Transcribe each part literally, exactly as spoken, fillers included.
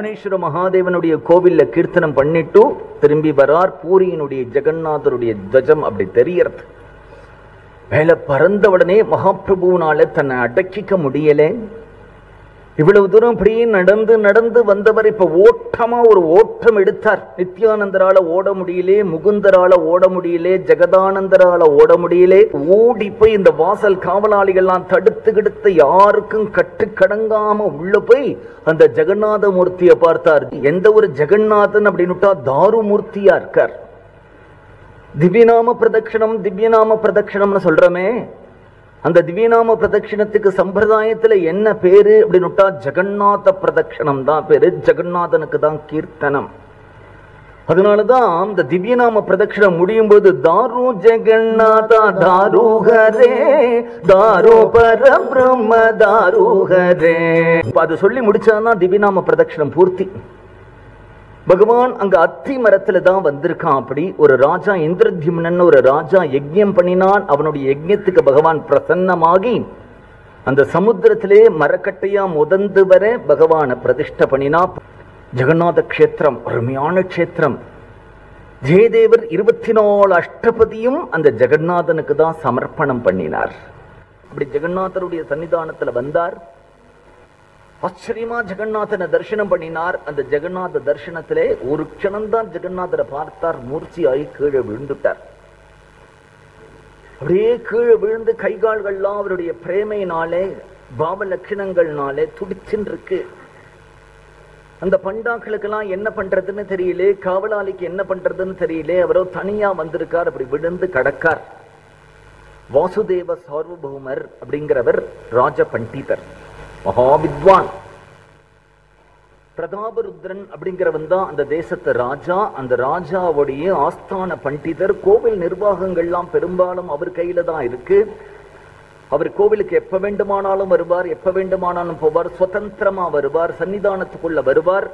भुवनेश्वर महादेवन कोविल कीर्तनम पन्निट्टु तिरुम्बी वरार पूरियनुடைய जगन्नाथरुடைய ध्वजम அப்படி தெரியிறது மேல பறந்தவுடனே மகாபிரபுவால தன்னை அடக்கிக்க முடியல இவ்வளவு தூரம் அப்படியே நடந்து நடந்து வந்தவர் இப்ப ஓட்டமா ஒரு ஓட்டம் எடுத்தார் நித்யானந்தரால ஓட முடியலே முகுந்தரால ஓட முடியலே ஜெகதானந்தரால ஓட முடியலே ஓடி போய் இந்த வாசல் காவலாளிகள் எல்லாம் தடுத்து கிடுத்து யாருக்கும் கட்டுக்கடங்காம உள்ள போய் அந்த ஜெகநாத மூர்த்தியை பார்த்தார் எந்த ஒரு ஜெகநாதன் அப்படின்னுட்டா தாரு மூர்த்தியா இருக்கார் திவ்யநாம பிரதட்சணம் திவ்யநாம பிரதட்சணம்னு சொல்றமே அந்த திவ்யநாம பிரதட்சணத்துக்கு சம்பிரதாயத்துல என்ன பேரு அப்படின்னுட்டா ஜெகநாத பிரதட்சணம் தான் பேரு ஜெகநாதனுக்கு தான் கீர்த்தனம் அதனாலதான் இந்த திவ்யநாம பிரதட்சணம் முடியும் போது தாரு ஜெகநாதா தாருஹரே தாரு பரபிரம்ம தாருஹரே அது சொல்லி முடிச்சாதான் திவ்யநாம பிரதட்சணம் பூர்த்தி भगवान अंग अति मरत्तल दान वंदिरकान अपड़ी और राजा इंद्रद्युम्नन और राजा यज्ञम पन्निनान अवनुडैय यज्ञत्तुक्कु भगवान प्रसन्नमागि अंद समुद्रत्तिले मरकट्टैया मुदंदु वर भगवान प्रतिष्ठा पन्निना जगन्नाथ क्षेत्रम अरुमैयान क्षेत्रम जयदेवर चौबीस अष्टपदियुम अंद जगन्नाथनुक्कु दान समर्पणम पन्निनार अप्पडी जगन्नाथरुडैय सन्निधानत्तिल वंदार आश्चर्यमा जगन्नाथन दर्शन पड़िनार अंद जगन्नाथ दर्शन और क्षणंदा जगन्नाथर पार्तार मूर्ति आई कीड़े विழுந்துட்டார் அப்படியே கீழே விழுந்து கை கால்கள்லாம் அவருடைய பிரேமையினாலே பாவ லட்சணங்கள்னாலே துடிச்சின்றிருக்கு அந்த பண்டாக்களுக்கெல்லாம் என்ன பண்றதுன்னு தெரியல காவலாளிக்கு என்ன பண்றதுன்னு தெரியல அவரோ தனியா வந்திருக்கார் அப்படி விழுந்து கடக்கார் வாசுதேவ சார்வபௌமர் அப்படிங்கறவர் ராஜ பண்டிதர் महा विद्वान प्रताप रुद्रन அப்படிங்கறவன் தான் அந்த தேசத்து ராஜா அந்த ராஜாவோட ஆஸ்தான பண்டிதர் கோவில் நிர்வாகங்கள்லாம் பெரும்பாலும் அவர் கையில தான் இருக்கு அவர் கோவிலுக்கு எப்ப வேண்டுமானாலும் வருவார் எப்ப வேண்டுமானாலும் போவார் சுதந்திரமா வருவார் சன்னிதானத்துக்குள்ள வருவார்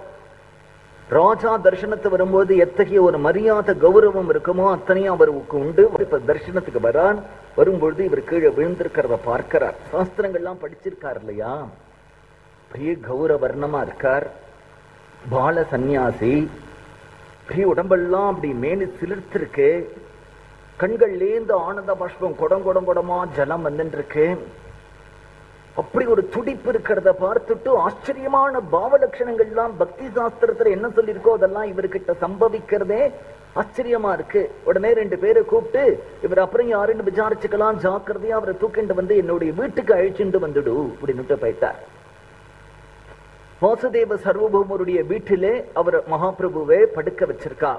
ராஜா தரிசனத்து வரும்போது எத்தகைய ஒரு மரியாதை கௌரவம் இருக்குமோ அத்தனையும் அவருக்கு உண்டு இப்ப தரிசனத்துக்கு வரான் வரும்பொழுது இவர் கீழே விழுந்திருக்கிறத பார்க்கிறார் சாஸ்திரங்கள்லாம் படிச்சிருக்கார் இல்லையா பெரிய கௌரவர்ணமா இருக்கார் பால சன்னியாசி பெரிய உடம்பெல்லாம் அப்படி மேனி சிலிர்த்திருக்கு கண்கள்லேந்து ஆனந்த பாஷ்பம் குடம் குடம் குடமா ஜலம் வந்துட்டு இருக்கு அப்படி ஒரு துடிப்பு இருக்கிறத பார்த்துட்டு ஆச்சரியமான பாவ லட்சணங்கள்லாம் பக்தி சாஸ்திரத்துல என்ன சொல்லியிருக்கோ அதெல்லாம் இவர்கிட்ட சம்பவிக்கிறதே ஆச்சரியமா இருக்கு உடனே ரெண்டு பேரை கூப்பிட்டு இவர் அப்புறம் யாருன்னு விசாரிச்சுக்கலாம் ஜாக்கிரதையா அவரை தூக்கிண்டு வந்து என்னுடைய வீட்டுக்கு அழைச்சிண்டு வந்துடு அப்படின்னு போயிட்டார் வாசுதேவ சர்வபௌமருடைய வீட்டிலே அவர் மகாபிரபுவை படுக்க வச்சிருக்கா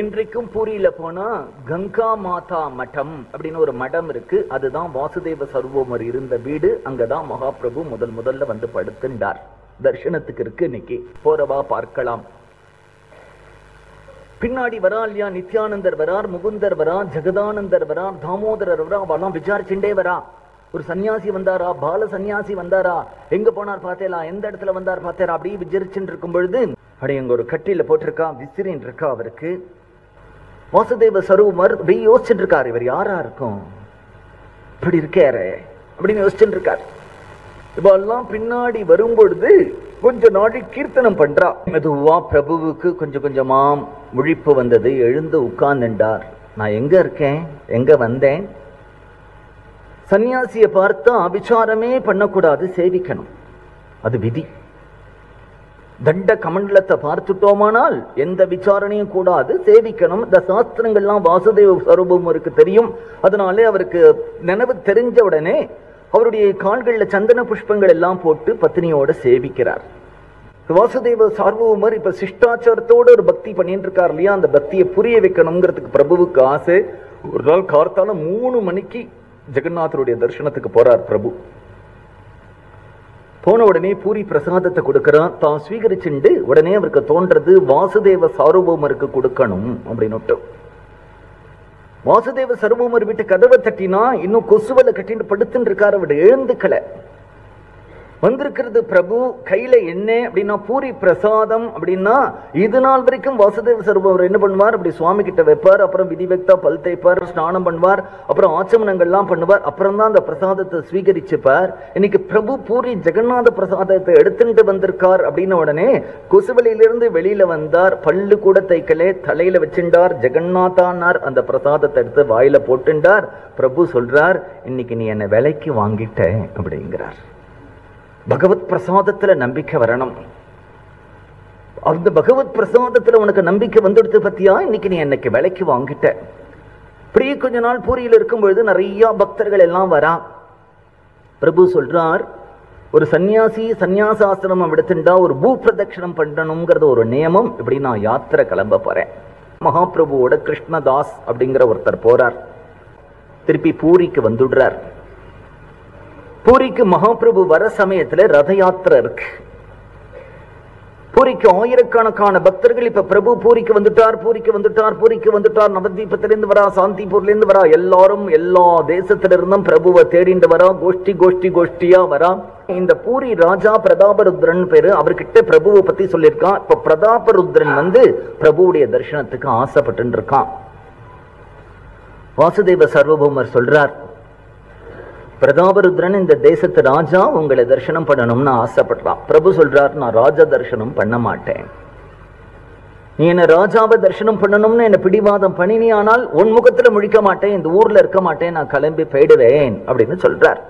இன்றைக்கும் பூரியில போனா கங்கா மாதா மடம் அப்படின்னு ஒரு மடம் இருக்கு அதுதான் வாசுதேவ சர்வோமர் இருந்த வீடு அங்கதான் மகாபிரபு முதல் முதல்ல வந்து படுத்துண்டார் தரிசனத்துக்கு இருக்கு இன்னைக்கு போறவா பார்க்கலாம் பின்னாடி வரால்யா நித்யானந்தர் வரார் முகுந்தர் வரா ஜெகதானந்தர் வரா தாமோதரர் வரா அவெல்லாம் விசாரிச்சுட்டே வரா ஒரு சன்னியாசி வந்தாரா பால சன்னியாசி வந்தாரா எங்க போனார் பார்த்தேலா எந்த இடத்துல வந்தார் பார்த்தேரா அப்படியே விசாரிச்சுட்டு இருக்கும் பொழுது அப்படியே அங்க ஒரு கட்டில போட்டிருக்கா விசிறின்னு இருக்கா அவருக்கு வாசுதேவ சர்வமர் அப்படி யோசிச்சுட்டு இருக்காரு இவர் யாரா இருக்கும் இப்படி இருக்காரு அப்படின்னு யோசிச்சுட்டு இருக்காரு இவெல்லாம் பின்னாடி வரும்பொழுது கொஞ்ச நாடி கீர்த்தனம் பண்றா மெதுவா பிரபுவுக்கு கொஞ்சம் கொஞ்சமா முழிப்பு வந்தது எழுந்து உட்கார்ந்துட்டார் நான் எங்க இருக்கேன் எங்க வந்தேன் சன்னியாசியை பார்த்தா அபிச்சாரமே பண்ணக்கூடாது சேவிக்கணும் அது விதி தண்ட கமண்டலத்தை பார்த்துட்டோமானால் எந்த விசாரணையும் கூடாது சேவிக்கணும் இந்த சாஸ்திரங்கள்லாம் வாசுதேவ சரூபம் அவருக்கு தெரியும் அதனாலே அவருக்கு நினைவு தெரிஞ்ச உடனே அவருடைய கால்களில் சந்தன புஷ்பங்கள் எல்லாம் போட்டு பத்தினியோட சேவிக்கிறார் வாசுதேவ சார்வபௌமர் இப்ப சிஷ்டாச்சாரத்தோட ஒரு பக்தி பண்ணிட்டு இருக்கார் இல்லையா அந்த பக்தியை புரிய வைக்கணுங்கிறதுக்கு பிரபுவுக்கு ஆசை ஒரு நாள் கார்த்தால மூணு மணிக்கு ஜெகநாதருடைய தரிசனத்துக்கு போறார் பிரபு போன உடனே பூரி பிரசாதத்தை கொடுக்கிறான் தான் ஸ்வீகரிச்சுண்டு உடனே அவருக்கு தோன்றது வாசுதேவ சார்வபௌமருக்கு கொடுக்கணும் அப்படின்னு வாசுதேவ சார்வபௌமர் வீட்டு கதவை தட்டினா இன்னும் கொசுவலை கட்டின்னு படுத்துன்னு இருக்காரு அவரு எழுந்துக்கல வந்திருக்கிறது பிரபு கையில என்ன அப்படின்னா பூரி பிரசாதம் அப்படின்னா இது நாள் வரைக்கும் வாசுதேவ சர்வர் என்ன பண்ணுவார், அப்படி சுவாமி கிட்ட வைப்பார், அப்புறம் விதிவெக்தா பல் தேய்ப்பார், ஸ்நானம் பண்ணுவார், அப்புறம் ஆச்சமனங்கள்லாம் பண்ணுவார், அப்புறம் தான் அந்த பிரசாதத்தை ஸ்வீகரிச்சுப்பார். இன்னைக்கு பிரபு பூரி ஜெகநாத பிரசாதத்தை எடுத்துட்டு வந்திருக்கார் அப்படின்ன உடனே கொசுவலையிலிருந்து வெளியில வந்தார், பல்லு கூட தைக்கலே, தலையில வச்சுட்டார், ஜெகநாத்தானார், அந்த பிரசாதத்தை எடுத்து வாயில போட்டுண்டார். பிரபு சொல்றார், இன்னைக்கு நீ என்னை விலைக்கு வாங்கிட்ட அப்படிங்கிறார். பகவத் பிரசாதத்துல நம்பிக்கை வரணும். அந்த பகவத் பிரசாதத்துல உனக்கு நம்பிக்கை வந்துடுத்து பத்தியா, இன்னைக்கு நீ என்னைக்கு விலைக்கு வாங்கிட்ட. இப்படியே கொஞ்ச நாள் பூரியில் இருக்கும் பொழுது நிறைய பக்தர்கள் எல்லாம் வரா. பிரபு சொல்றார், ஒரு சன்னியாசி சன்னியாசாசிரமம் எடுத்துட்டா ஒரு பூ பிரதட்சணம் பண்ணணுங்கிறது ஒரு நியமம். இப்படி நான் யாத்திரை கிளம்ப போறேன். மகாபிரபுவோட கிருஷ்ணதாஸ் அப்படிங்கிற ஒருத்தர் போறார், திருப்பி பூரிக்கு வந்துடுறார். பூரிக்கு மகாபிரபு வர சமயத்துல ரத யாத்திரை இருக்கு. பூரிக்கு ஆயிரக்கணக்கான பக்தர்கள். இப்ப பிரபு பூரிக்கு வந்துட்டார், பூரிக்கு வந்துட்டார், பூரிக்கு வந்துட்டார். நவதீபத்திலிருந்து வரா, சாந்திபூர்ல இருந்து வரா, எல்லாரும் எல்லா தேசத்துல இருந்தும் பிரபுவை தேடிண்டு வரா, கோஷ்டி கோஷ்டி கோஷ்டியா வரா. இந்த பூரி ராஜா பிரதாப ருத்ரன் பேரு, அவர்கிட்ட பிரபுவை பத்தி சொல்லியிருக்கான். இப்ப பிரதாப ருத்ரன் வந்து பிரபுவுடைய தரிசனத்துக்கு ஆசைப்பட்டு இருக்கான். வாசுதேவ சர்வபௌமர் சொல்றார், பிரதாபருத்ரன் இந்த தேசத்து ராஜா, உங்களை தரிசனம் பண்ணணும்னு ஆசைப்படுறான். பிரபு சொல்றார், நான் ராஜ தரிசனம் பண்ண மாட்டேன், நீ என்ன ராஜாவை தரிசனம் பண்ணணும்னு என்ன பிடிவாதம் பண்ணினி, ஆனால் உன் முகத்துல முழிக்க மாட்டேன், இந்த ஊர்ல இருக்க மாட்டேன், நான் கிளம்பி போயிடுவேன் அப்படின்னு சொல்றார்.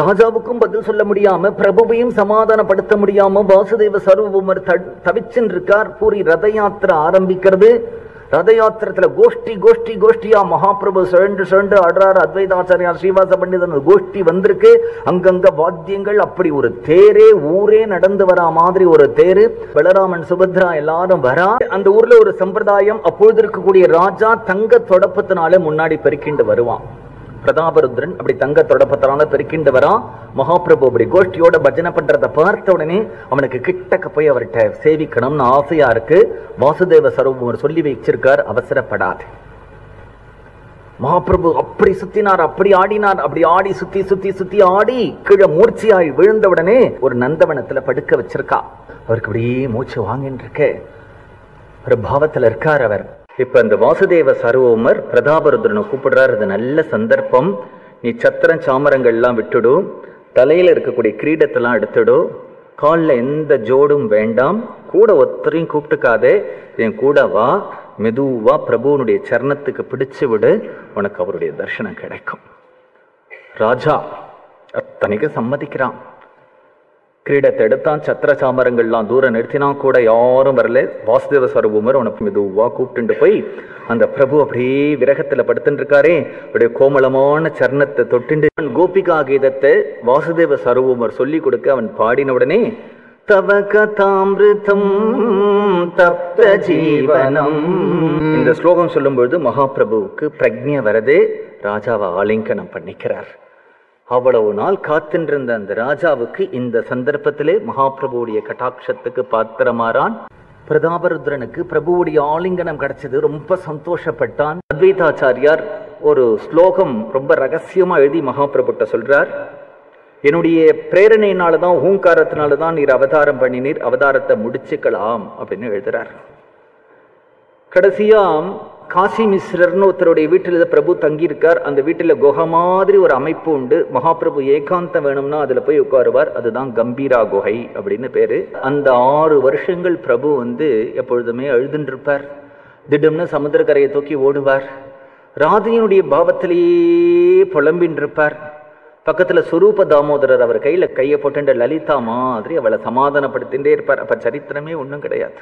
ராஜாவுக்கும் பதில் சொல்ல முடியாம பிரபுவையும் சமாதானப்படுத்த முடியாம வாசுதேவ சர்வபௌமர் தவிச்சுன்னு இருக்கார். பூரி ரத யாத்திரை ஆரம்பிக்கிறது. ரத யாத்திரத்துல கோஷ்டி கோஷ்டி கோஷ்டியா மகாபிரபு சுழன்று சுழன்று ஆடுறாரு. அத்வைதாச்சாரியா ஸ்ரீவாச பண்டிதன் கோஷ்டி வந்திருக்கு. அங்கங்க வாத்தியங்கள், அப்படி ஒரு தேரே ஊரே நடந்து வரா மாதிரி ஒரு தேரு. பலராமன் சுபத்ரா எல்லாரும் வரா. அந்த ஊர்ல ஒரு சம்பிரதாயம், அப்பொழுது இருக்கக்கூடிய ராஜா தங்க தொடப்பத்தினால முன்னாடி பெருக்கிண்டு வருவான். பிரதாபருத்ரன் அப்படி தங்க தொடப்பத்தினால பெருக்கிண்டு வரா. மகாபிரபு அப்படி கோஷ்டியோட பஜனை பண்றதை பார்த்த உடனே அவனுக்கு கிட்டக்க போய் அவர்கிட்ட சேவிக்கணும்னு ஆசையா இருக்கு. வாசுதேவ சர்வபௌமர் சொல்லி வச்சிருக்கார், அவசரப்படாது. மகாபிரபு அப்படி சுத்தினார், அப்படி ஆடினார், அப்படி ஆடி சுத்தி சுத்தி சுத்தி ஆடி கீழே மூர்ச்சியாய் விழுந்த உடனே ஒரு நந்தவனத்துல படுக்க வச்சிருக்கா. அவருக்கு அப்படியே மூச்சு வாங்கிட்டு இருக்க ஒரு பாவத்துல இருக்கார் அவர். இப்ப அந்த வாசுதேவ சர்வபௌமர் பிரதாபருத்ரனை கூப்பிடுறார். அது நல்ல சந்தர்ப்பம், நீ சத்திரம் சாமரங்கள்லாம் விட்டுடும், தலையில இருக்கக்கூடிய கிரீடத்தெல்லாம் எடுத்துடும், காலில் எந்த ஜோடும் வேண்டாம், கூட ஒத்தரையும் கூப்பிட்டுக்காதே, என் கூட வா, மெதுவா பிரபுவனுடைய சரணத்துக்கு பிடிச்சு விடு, உனக்கு அவருடைய தரிசனம் கிடைக்கும். ராஜா அத்தனைக்கு சம்மதிக்கிறான். கிரீடத்தை எடுத்தான், சத்திர சாமரங்கள்லாம் தூரம் நிறுத்தினா, கூட யாரும் வரல. வாசுதேவ சர்வபௌமர் உனக்கு மெதுவாக கூப்பிட்டு போய் அந்த பிரபு அப்படியே விரகத்தில் படுத்துட்டு இருக்காரே, அப்படியே கோமளமான சரணத்தை தொட்டு கோபிகா கீதத்தை வாசுதேவ சர்வபௌமர் சொல்லி கொடுக்க அவன் பாடின உடனே தவகதாமிருதம் தப்த ஜீவனம் இந்த ஸ்லோகம் சொல்லும்பொழுது மகாபிரபுவுக்கு பிரக்ஞை வரது. ராஜாவை ஆலிங்கனம் பண்ணிக்கிறார். அவ்வளவு நாள் காத்திருந்த அந்த ராஜாவுக்கு இந்த சந்தர்ப்பத்திலே மகாபிரபுடைய கட்டாட்சத்துக்கு பாத்திரமாறான். பிரதாபருத்ரனுக்கு பிரபுவுடைய ஆலிங்கனம் கிடைச்சது, ரொம்ப சந்தோஷப்பட்டான். அத்வைதாச்சாரியார் ஒரு ஸ்லோகம் ரொம்ப ரகசியமா எழுதி மகாபிரபுட்ட சொல்றார், என்னுடைய பிரேரணையினாலதான் ஹூங்காரத்தினாலதான் நீர் அவதாரம் பண்ணினீர், அவதாரத்தை முடிச்சுக்கலாம் அப்படின்னு எழுதுறார். கடைசியா காசி மிஸ்ரர்னு ஒருத்தருடைய வீட்டில் பிரபு தங்கியிருக்கார். அந்த வீட்டில் குகை மாதிரி ஒரு அமைப்பு உண்டு. மகாபிரபு ஏகாந்தம் வேணும்னா அதில் போய் உட்காருவார். அதுதான் கம்பீரா குகை அப்படின்னு பேரு. அந்த ஆறு வருஷங்கள் பிரபு வந்து எப்பொழுதுமே எழுதுன்றிருப்பார். திடம்னு சமுத்திரக்கரையை தூக்கி ஓடுவார். ராதையினுடைய பாவத்திலேயே புலம்பின்றிருப்பார். பக்கத்தில் சுரூப தாமோதரர் அவர் கையில் கையை போட்டுன்ற லலிதா மாதிரி அவளை சமாதானப்படுத்திகிட்டே இருப்பார். அப்போ சரித்திரமே ஒன்றும் கிடையாது.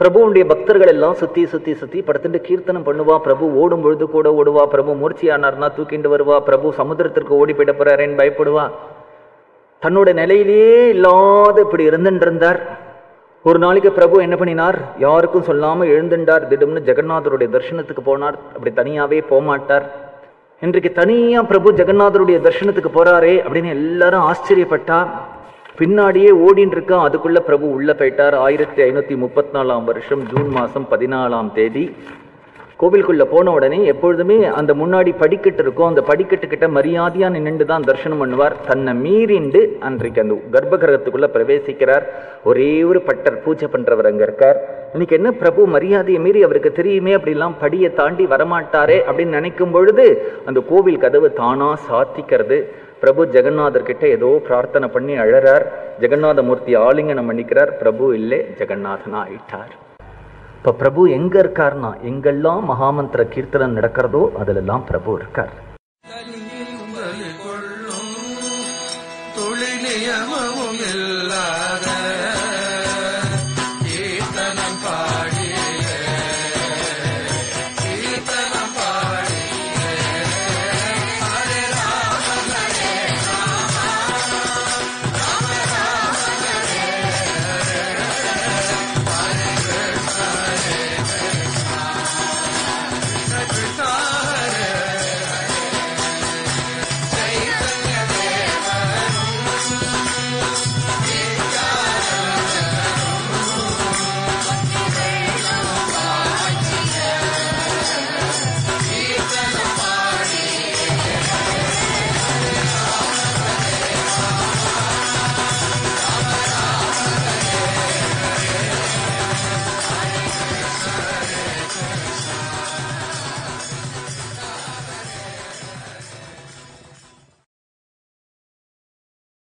பிரபுவுடைய பக்தர்கள் எல்லாம் சுற்றி சுற்றி சுற்றி படுத்துட்டு கீர்த்தனம் பண்ணுவா. பிரபு ஓடும் பொழுது கூட ஓடுவா. பிரபு மூர்ச்சியானார்னா தூக்கிண்டு வருவா. பிரபு சமுத்திரத்திற்கு ஓடி போயிட போறாரேன்னு பயப்படுவா. தன்னோட நிலையிலேயே இல்லாத இப்படி இருந்துட்டு இருந்தார். ஒரு நாளைக்கு பிரபு என்ன பண்ணினார், யாருக்கும் சொல்லாமல் எழுந்துட்டார். திடம்னு ஜெகநாதருடைய தரிசனத்துக்கு போனார். அப்படி தனியாகவே போகமாட்டார். இன்றைக்கு தனியாக பிரபு ஜெகநாதருடைய தரிசனத்துக்கு போறாரே அப்படின்னு எல்லாரும் ஆச்சரியப்பட்டா. பின்னாடியே ஓடின்னு இருக்கான். அதுக்குள்ள பிரபு உள்ள போயிட்டார். ஆயிரத்தி ஐநூத்தி முப்பத்தி நாலாம் வருஷம் ஜூன் மாசம் பதினாலாம் தேதி கோவிலுக்குள்ளே போன உடனே எப்பொழுதுமே அந்த முன்னாடி படிக்கட்டு இருக்கும், அந்த படிக்கட்டுக்கிட்ட மரியாதையாக நின்று தான் தரிசனம் பண்ணுவார். தன்னை மீறிண்டு அன்றைக்கு அந்த கர்ப்பகிரகத்துக்குள்ளே பிரவேசிக்கிறார். ஒரே ஒரு பட்டர் பூஜை பண்ணுறவர் அங்கே இருக்கார். இன்னைக்கு என்ன பிரபு மரியாதையை மீறி அவருக்கு தெரியுமே, அப்படிலாம் படியை தாண்டி வரமாட்டாரே அப்படின்னு நினைக்கும் பொழுது அந்த கோவில் கதவு தானாக சாத்திக்கிறது. பிரபு ஜெகநாதர்கிட்ட ஏதோ பிரார்த்தனை பண்ணி அழறார். ஜெகநாத மூர்த்தி ஆலிங்கனம் பண்ணிக்கிறார். பிரபு இல்லை, ஜெகநாதனா ஆயிட்டார். இப்போ பிரபு எங்கே இருக்கார்னா எங்கெல்லாம் மகாமந்திர கீர்த்தனம் நடக்கிறதோ அதிலெல்லாம் பிரபு இருக்கார்.